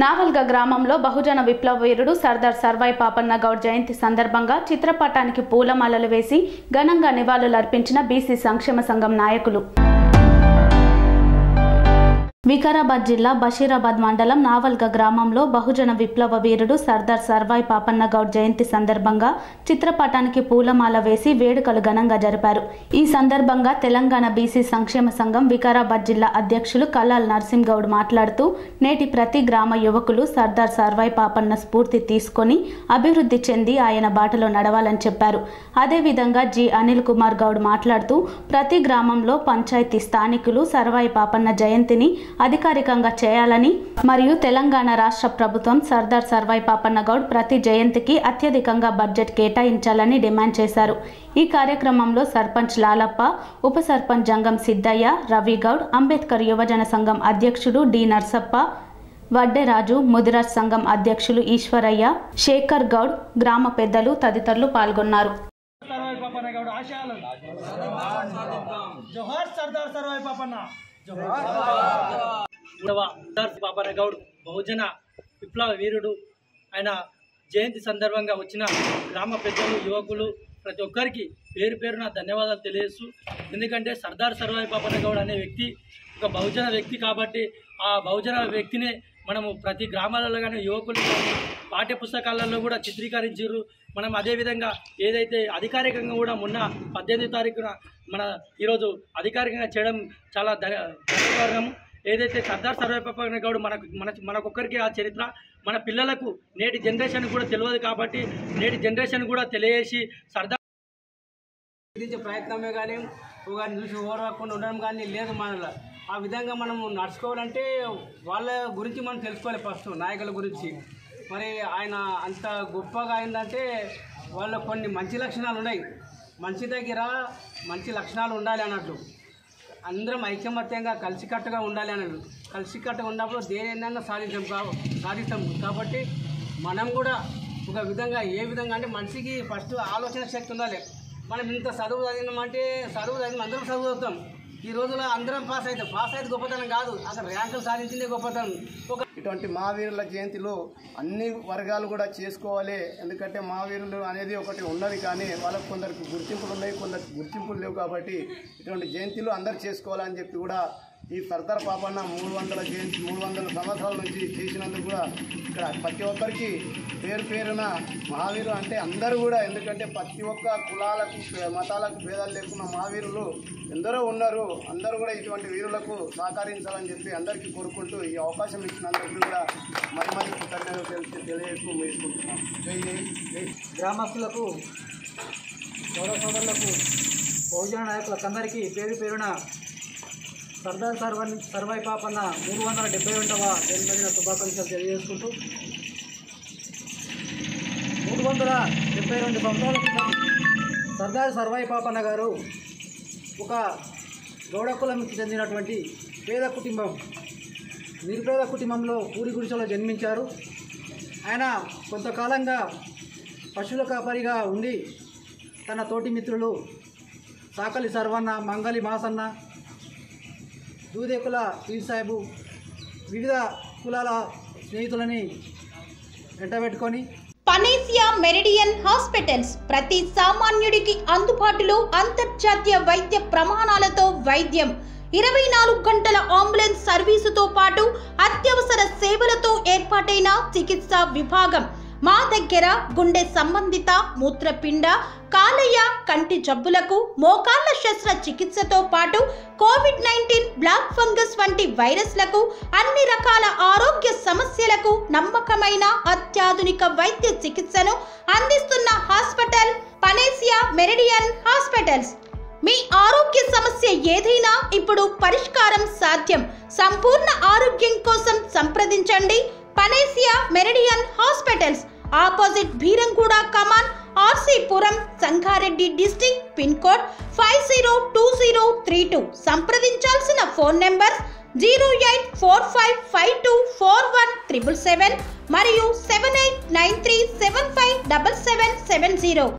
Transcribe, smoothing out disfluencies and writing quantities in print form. నవల్గ గ్రామంలో బహుజన విప్లవ వీరుడు సర్దార్ సర్వాయి పాపన్న గౌడ్ జయంతి సందర్భంగా చిత్రపటానికి పూలమాలలు వేసి ఘనంగా నివాళులర్పించిన బీసీ సంక్షేమ సంఘం నాయకులు. వికారాబాద్ జిల్లా బషీరాబాద్ మండలం నవల్గ గ్రామంలో బహుజన విప్లవ వీరుడు సర్దార్ సర్వాయి పాపన్న గౌడ్ జయంతి సందర్భంగా చిత్రపటానికి పూలమాల వేసి వేడుకలు ఘనంగా జరిపారు. ఈ సందర్భంగా తెలంగాణ బీసీ సంక్షేమ సంఘం వికారాబాద్ జిల్లా అధ్యక్షులు కలాల్ నరసింహగౌడ్ మాట్లాడుతూ, నేటి ప్రతి గ్రామ యువకులు సర్దార్ సర్వాయి పాపన్న స్ఫూర్తి తీసుకొని అభివృద్ధి చెంది ఆయన బాటలో నడవాలని చెప్పారు. అదేవిధంగా జి అనిల్ కుమార్ గౌడ్ మాట్లాడుతూ, ప్రతి గ్రామంలో పంచాయతీ స్థానికులు సర్వాయి పాపన్న జయంతిని అధికారికంగా చేయాలని మరియు తెలంగాణ రాష్ట్ర ప్రభుత్వం సర్దార్ సర్వాయి పాపన్న గౌడ్ ప్రతి జయంతికి అత్యధికంగా బడ్జెట్ కేటాయించాలని డిమాండ్ చేశారు. ఈ కార్యక్రమంలో సర్పంచ్ లాలప్ప, ఉప సర్పంచ్ జంగం సిద్ధయ్య, రవిగౌడ్, అంబేద్కర్ యువజన సంఘం అధ్యక్షుడు డి నర్సప్ప, వడ్డేరాజు, ముదిరాజ్ సంఘం అధ్యక్షులు ఈశ్వరయ్య, శేఖర్ గౌడ్, గ్రామ పెద్దలు తదితరులు పాల్గొన్నారు. పాపన్న గౌడ్ బహుజన విప్లవ వీరుడు, ఆయన జయంతి సందర్భంగా వచ్చిన గ్రామ పెద్దలు, యువకులు ప్రతి ఒక్కరికి పేరు పేరున ధన్యవాదాలు తెలియజేస్తూ, ఎందుకంటే సర్దార్ సర్వాయి పాపన్న గౌడ్ అనే వ్యక్తి ఒక బహుజన వ్యక్తి కాబట్టి ఆ బహుజన వ్యక్తినే మనము ప్రతి గ్రామాలలో కానీ యువకులు కానీ పాఠ్య పుస్తకాలలో కూడా చిత్రీకరించారు. మనం అదేవిధంగా ఏదైతే అధికారికంగా కూడా మొన్న 18వ తారీఖున మన ఈరోజు అధికారికంగా చేయడం చాలా ధన్యవాదము. ఏదైతే సర్దార్ సర్వాయి పాపన్న గౌడ్ మనకొక్కరికి ఆ చరిత్ర మన పిల్లలకు నేటి జనరేషన్ కూడా తెలియదు కాబట్టి నేటి జనరేషన్ కూడా తెలియజేసి సర్దార్ గురించే ప్రయత్నమే కానీ ఒకరిని చూసి ఓరవకుండా ఉండడం కానీ లేదు. మనలో ఆ విధంగా మనం నడుచుకోవాలంటే వాళ్ళ గురించి మనం తెలుసుకోవాలి ఫస్ట్, నాయకుల గురించి. మరి ఆయన అంత గొప్పగా అయిందంటే వాళ్ళ కొన్ని మంచి లక్షణాలు ఉన్నాయి. మంచి దగ్గర మంచి లక్షణాలు ఉండాలి అన్నట్లు, అందరం ఐకమత్యంగా కలిసికట్టుగా ఉండాలి అన్నట్లు. కలిసికట్టుగా ఉన్నప్పుడు దేనైనా సాధిస్తాం కాబట్టి మనం కూడా ఒక విధంగా ఏ విధంగా అంటే మనిషికి ఫస్ట్ ఆలోచన శక్తి ఉండాలి. మనం ఇంత చదువు చదివినామంటే అందరం చదువుతాం. ఈ రోజులో అందరం పాస్ అయితే గొప్పతనం కాదు, అసలు ర్యాంకులు సాధించిందే గొప్పతనం. ఒక ఇటువంటి మహావీరుల జయంతిలో అన్ని వర్గాలు కూడా చేసుకోవాలి. ఎందుకంటే మహావీరులు అనేది ఒకటి ఉన్నది కానీ వాళ్ళకు కొందరికి గుర్తింపులు ఉన్నాయి, కొందరికి గుర్తింపులు లేవు. కాబట్టి ఇటువంటి జయంతిలో అందరు చేసుకోవాలని చెప్పి కూడా ఈ సర్దార్ పాపన్న 300 జయంతి 300 సంవత్సరాల నుంచి చేసినందుకు కూడా ఇక్కడ ప్రతి ఒక్కరికి పేరు పేరున మహావీరు అంటే అందరూ కూడా, ఎందుకంటే ప్రతి ఒక్క కులాలకు మతాలకు భేదాలు లేకుండా మహావీరులు ఎందరో ఉన్నారు. అందరూ కూడా ఇటువంటి వీరులకు సహకరించాలని చెప్పి అందరికీ కోరుకుంటూ ఈ అవకాశం ఇచ్చినందుకు కూడా మరి మరి కృతజ్ఞతలు తెలియజేసుకుంటున్నాం. గ్రామస్తులకు, సోదర సోదరులకు, బహుజన నాయకులకు అందరికీ పేరు పేరున సర్దార్ సర్వాయి పాపన్న 372వ జన్మదిన శుభాకాంక్షలు తెలియజేసుకుంటూ, 372 సంవత్సరాల క్రితం సర్దార్ సర్వాయి పాపన్న గారు ఒక గౌడ కులానికి చెందినటువంటి పేద కుటుంబం, నిరుపేద కుటుంబంలో పూరి గుడిసెలో జన్మించారు. ఆయన కొంతకాలంగా పశువుల కాపరిగా ఉండి తన తోటి మిత్రులు సాకలి సర్వన్న, మంగలి మాసన్న, దూదే కుల పీర్ సాహెబు, వివిధ కులాల స్నేహితులని వెంటబెట్టుకొని పనేసియా మెరిడియన్ హాస్పిటల్స్ ప్రతి సామాన్యుడికి అందుబాటులో అంతర్జాతీయ వైద్య ప్రమాణాలతో వైద్యం, 24 గంటల అంబులెన్స్ సర్వీసుతో పాటు అత్యవసర సేవలతో ఏర్పాటైన చికిత్సా విభాగం. మా దగ్గర గుండె సంబంధిత, మూత్రపిండ, కాలేయ, కంటి జబ్బులకు, మోకాళ్ల శస్త్రచికిత్సతో పాటు COVID-19, బ్లాక్ ఫంగస్ వంటి వైరస్లకు, అన్ని రకాల ఆరోగ్య సమస్యలకు నమ్మకమైన అత్యాధునిక వైద్య చికిత్సను అందిస్తున్న హాస్పిటల్ పనేసియా మెరిడియన్ హాస్పిటల్స్. మీ ఆరోగ్య సమస్య ఏదైనా ఇప్పుడు పరిష్కారం సాధ్యం. సంపూర్ణ ఆరోగ్యం కోసం సంప్రదించండి Panacea Meridian hospitals, opposite Beeramguda కమాన్, ఆర్సీపురం, సంగారెడ్డి డిస్ట్రిక్ట్, పిన్కోడ్ 502032. సంప్రదించాల్సిన ఫోన్ నెంబర్స్ 08455241777 మరియు 7893757770.